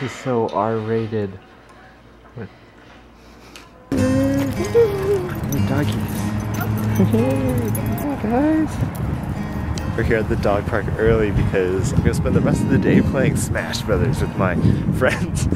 This is so R-rated. What? The doggies. Guys. We're here at the dog park early because I'm gonna spend the rest of the day playing Smash Brothers with my friends.